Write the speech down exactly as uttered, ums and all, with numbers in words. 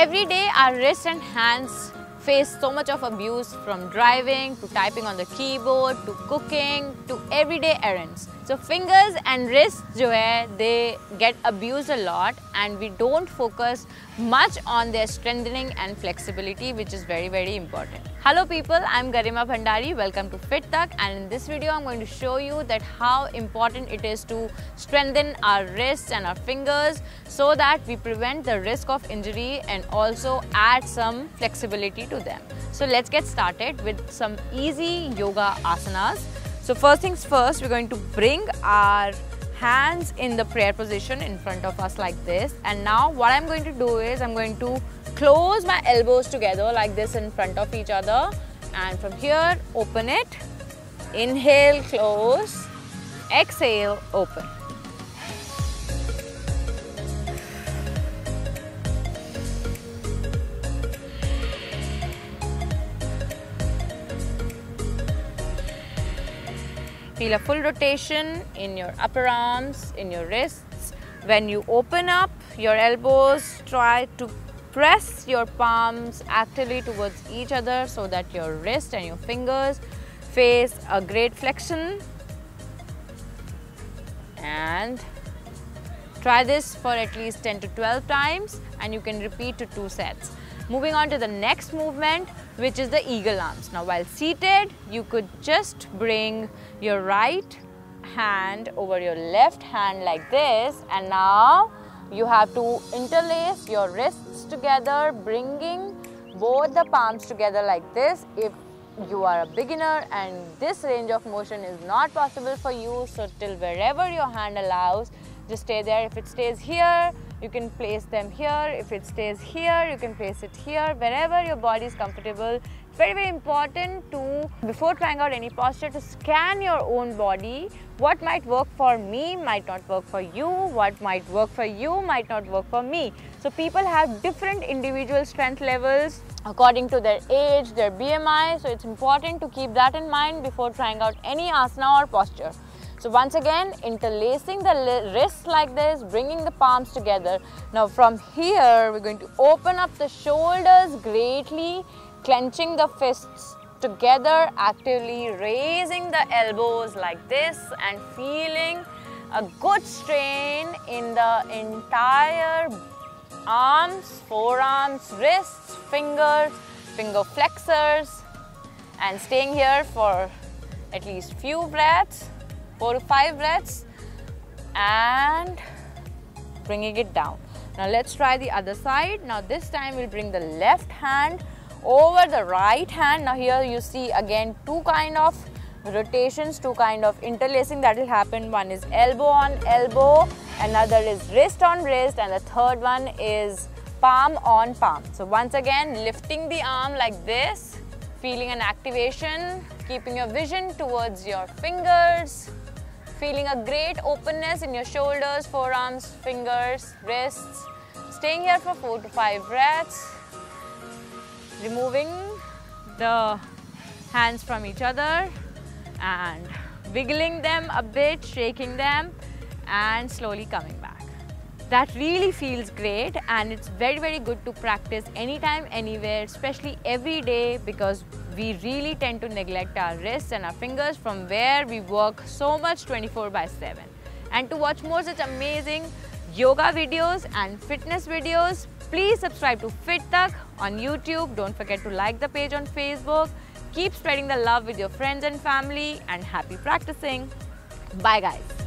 Every day our wrists and hands face so much of abuse, from driving to typing on the keyboard to cooking to everyday errands. So fingers and wrists जो है, they get abused a lot and we don't focus much on their strengthening and flexibility, which is very very important. Hello people, I'm Garima Bhandari. Welcome to Fit Tak, and in this video I'm going to show you that how important it is to strengthen our wrists and our fingers so that we prevent the risk of injury and also add some flexibility to them. So let's get started with some easy yoga asanas. So first things first, we're going to bring our hands in the prayer position in front of us like this, and now what I'm going to do is I'm going to close my elbows together like this in front of each other, and from here open it, inhale close, exhale open. Feel a full rotation in your upper arms, in your wrists. When you open up your elbows, try to press your palms actively towards each other so that your wrist and your fingers face a great flexion. And try this for at least ten to twelve times, and you can repeat to two sets. Moving on to the next movement, which is the eagle arms. Now while seated, you could just bring your right hand over your left hand like this, and now you have to interlace your wrists together, bringing both the palms together like this. If you are a beginner and this range of motion is not possible for you, so till wherever your hand allows, just stay there. If it stays here, you can place them here. If it stays here, you can place it here. Wherever your body is comfortable. It's very, very important to, before trying out any posture, to scan your own body. What might work for me might not work for you. What might work for you might not work for me. So people have different individual strength levels according to their age, their B M I. So it's important to keep that in mind before trying out any asana or posture. So once again, interlacing the wrists like this, bringing the palms together. Now from here, we're going to open up the shoulders greatly, clenching the fists together actively, raising the elbows like this, and feeling a good strain in the entire arms, forearms, wrists, fingers, finger flexors, and staying here for at least few breaths. Four to five breaths, and bringing it down. Now let's try the other side. Now this time we'll bring the left hand over the right hand. Now here you see again two kind of rotations, two kind of interlacing that will happen. One is elbow on elbow, another is wrist on wrist, and the third one is palm on palm. So once again, lifting the arm like this, feeling an activation, keeping your vision towards your fingers. Feeling a great openness in your shoulders, forearms, fingers, wrists. Staying here for four to five breaths. Removing the hands from each other and wiggling them a bit, shaking them, and slowly coming back. That really feels great, and it's very, very good to practice anytime, anywhere, especially every day, because we really tend to neglect our wrists and our fingers, from where we work so much twenty-four by seven. And to watch more such amazing yoga videos and fitness videos, please subscribe to Fit Tak on YouTube. Don't forget to like the page on Facebook. Keep spreading the love with your friends and family, and happy practicing. Bye guys.